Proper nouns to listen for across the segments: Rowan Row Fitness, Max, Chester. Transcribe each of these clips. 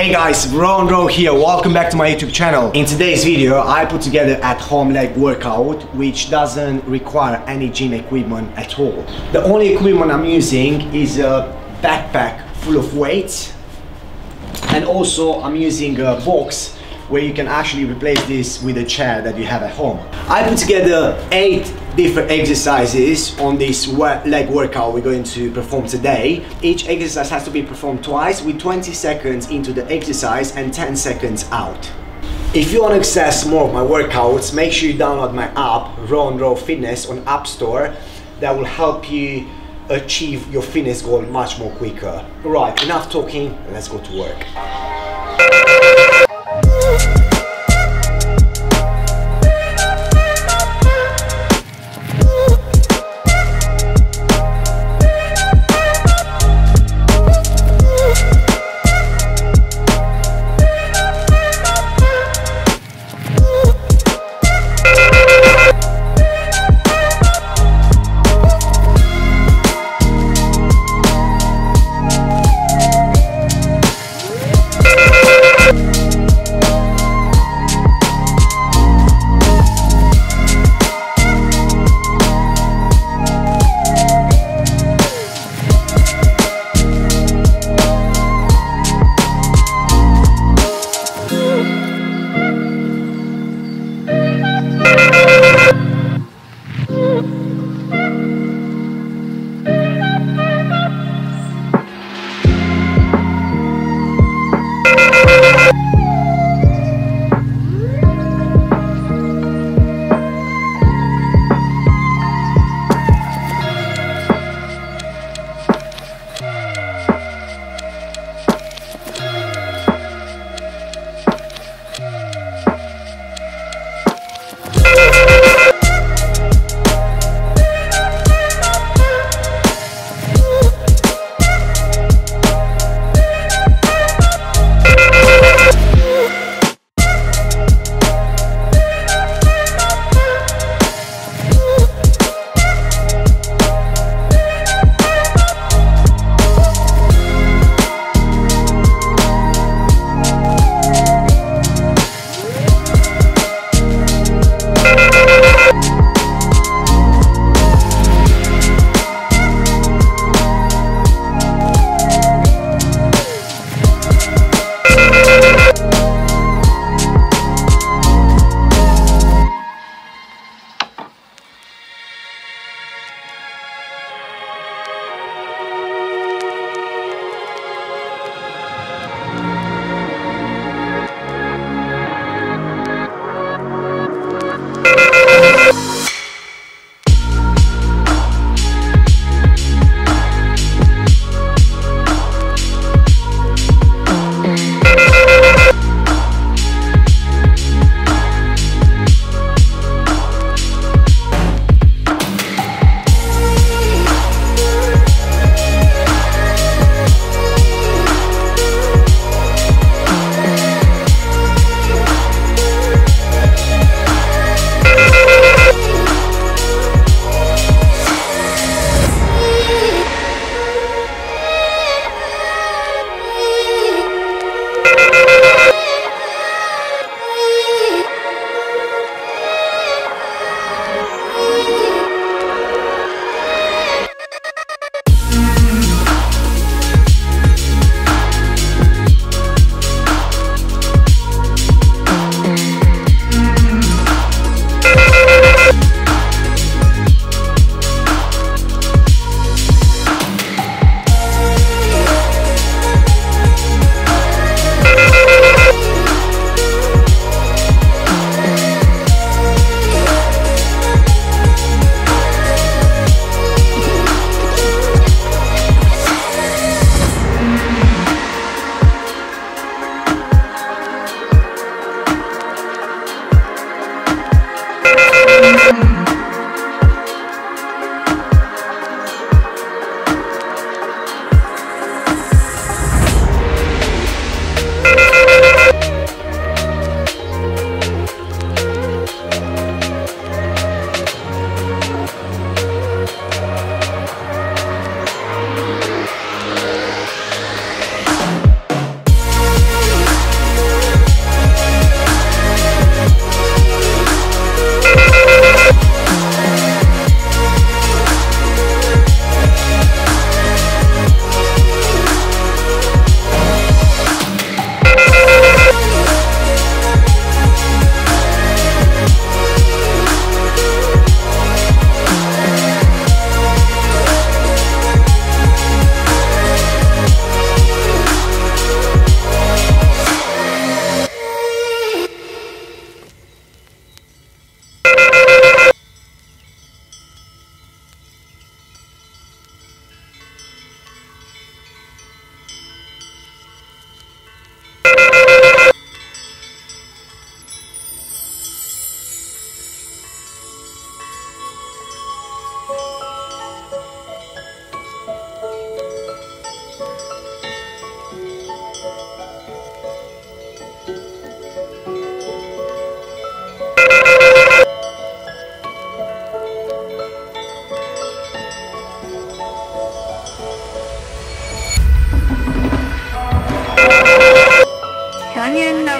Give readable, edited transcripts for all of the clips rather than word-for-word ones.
Hey guys, Rowan Row here, welcome back to my YouTube channel. In today's video I put together at-home leg workout which doesn't require any gym equipment at all. The only equipment I'm using is a backpack full of weights, and also I'm using a box where you can actually replace this with a chair that you have at home. I put together 8 different exercises on this leg workout we're going to perform today. Each exercise has to be performed twice, with 20 seconds into the exercise and 10 seconds out. If you want to access more of my workouts, make sure you download my app, Rowan Row Fitness, on App Store. That will help you achieve your fitness goal much more quicker. Right, enough talking, let's go to work.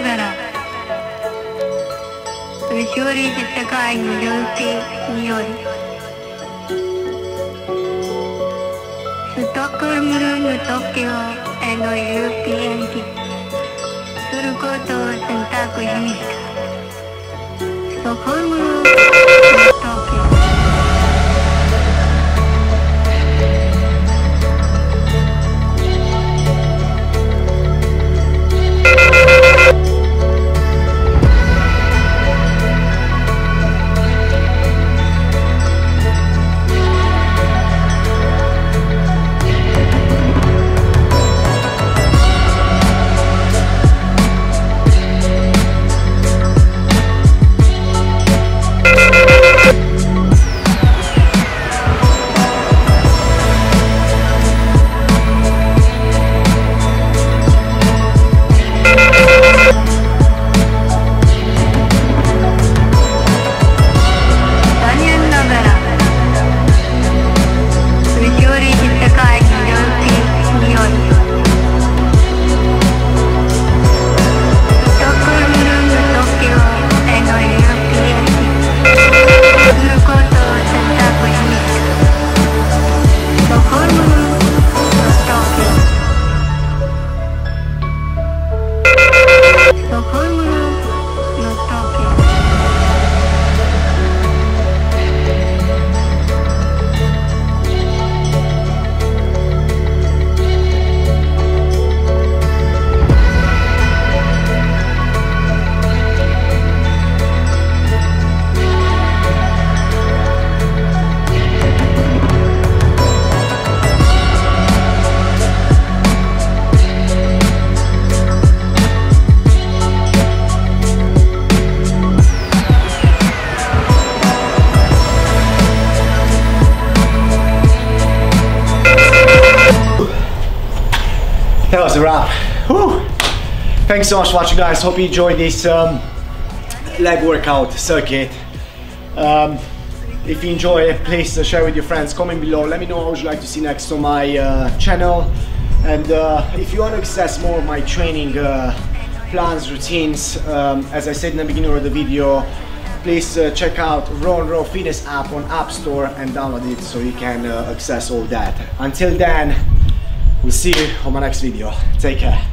から宇宙類的世界に純粋によりストックルムルーム東京への有機延期することを選択しました。ストックルムルーム東京 That was a wrap. Woo. Thanks so much for watching, guys. Hope you enjoyed this leg workout circuit. If you enjoy it, please share with your friends. Comment below. Let me know what you'd like to see next on my channel. And if you want to access more of my training plans, routines, as I said in the beginning of the video, please check out Rowan Row Fitness app on App Store and download it so you can access all that. Until then, we'll see you on my next video. Take care.